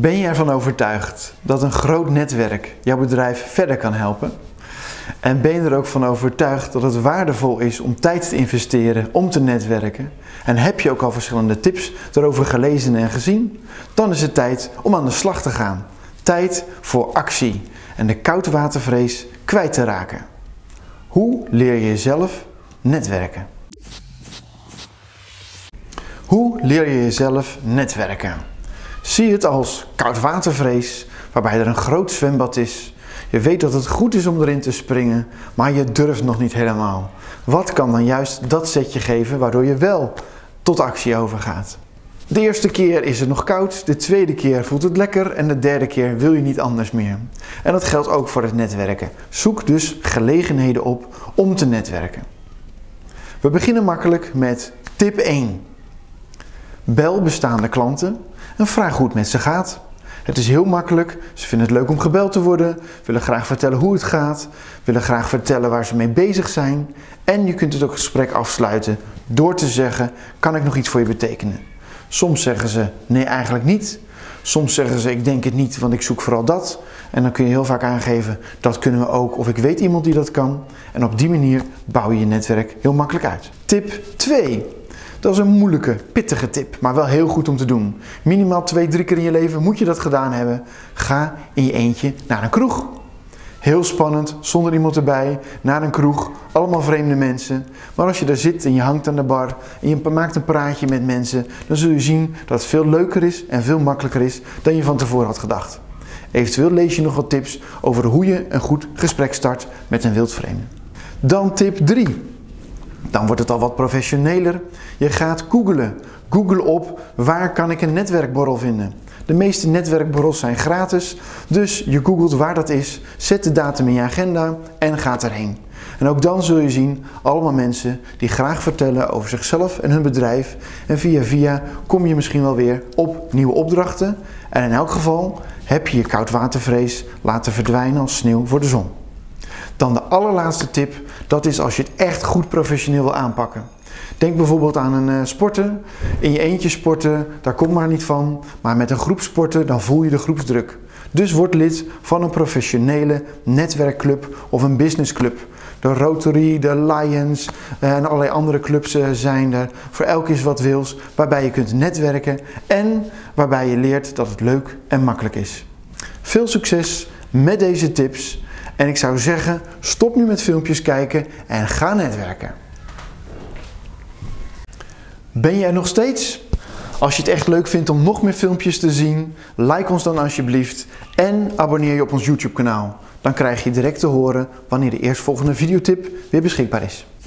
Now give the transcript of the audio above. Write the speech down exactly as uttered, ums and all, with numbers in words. Ben je ervan overtuigd dat een groot netwerk jouw bedrijf verder kan helpen? En ben je er ook van overtuigd dat het waardevol is om tijd te investeren om te netwerken? En heb je ook al verschillende tips daarover gelezen en gezien? Dan is het tijd om aan de slag te gaan. Tijd voor actie en de koudwatervrees kwijt te raken. Hoe leer je jezelf netwerken? Hoe leer je jezelf netwerken? Zie het als koudwatervrees, waarbij er een groot zwembad is. Je weet dat het goed is om erin te springen, maar je durft nog niet helemaal. Wat kan dan juist dat zetje geven waardoor je wel tot actie overgaat? De eerste keer is het nog koud, de tweede keer voelt het lekker en de derde keer wil je niet anders meer. En dat geldt ook voor het netwerken. Zoek dus gelegenheden op om te netwerken. We beginnen makkelijk met tip één. Bel bestaande klanten en vraag hoe het met ze gaat. Het is heel makkelijk, ze vinden het leuk om gebeld te worden, willen graag vertellen hoe het gaat, willen graag vertellen waar ze mee bezig zijn. En je kunt het ook gesprek afsluiten door te zeggen, kan ik nog iets voor je betekenen? Soms zeggen ze, nee eigenlijk niet. Soms zeggen ze, ik denk het niet, want ik zoek vooral dat. En dan kun je heel vaak aangeven, dat kunnen we ook, of ik weet iemand die dat kan. En op die manier bouw je je netwerk heel makkelijk uit. Tip twee. Dat is een moeilijke, pittige tip, maar wel heel goed om te doen. Minimaal twee, drie keer in je leven moet je dat gedaan hebben. Ga in je eentje naar een kroeg. Heel spannend, zonder iemand erbij, naar een kroeg, allemaal vreemde mensen. Maar als je daar zit en je hangt aan de bar en je maakt een praatje met mensen, dan zul je zien dat het veel leuker is en veel makkelijker is dan je van tevoren had gedacht. Eventueel lees je nog wat tips over hoe je een goed gesprek start met een wildvreemde. Dan tip drie. Dan wordt het al wat professioneler. Je gaat googlen. Google op, waar kan ik een netwerkborrel vinden? De meeste netwerkborrels zijn gratis, dus je googelt waar dat is, zet de datum in je agenda en gaat erheen. En ook dan zul je zien, allemaal mensen die graag vertellen over zichzelf en hun bedrijf. En via via kom je misschien wel weer op nieuwe opdrachten. En in elk geval heb je je koudwatervrees laten verdwijnen als sneeuw voor de zon. Dan de allerlaatste tip, dat is als je het echt goed professioneel wil aanpakken. Denk bijvoorbeeld aan een uh, sporten. In je eentje sporten, daar komt maar niet van. Maar met een groep sporten, dan voel je de groepsdruk. Dus word lid van een professionele netwerkclub of een businessclub. De Rotary, de Lions uh, en allerlei andere clubs uh, zijn er. Voor elk is wat wils, waarbij je kunt netwerken en waarbij je leert dat het leuk en makkelijk is. Veel succes met deze tips. En ik zou zeggen, stop nu met filmpjes kijken en ga netwerken. Ben je er nog steeds? Als je het echt leuk vindt om nog meer filmpjes te zien, like ons dan alsjeblieft en abonneer je op ons YouTube kanaal. Dan krijg je direct te horen wanneer de eerstvolgende videotip weer beschikbaar is.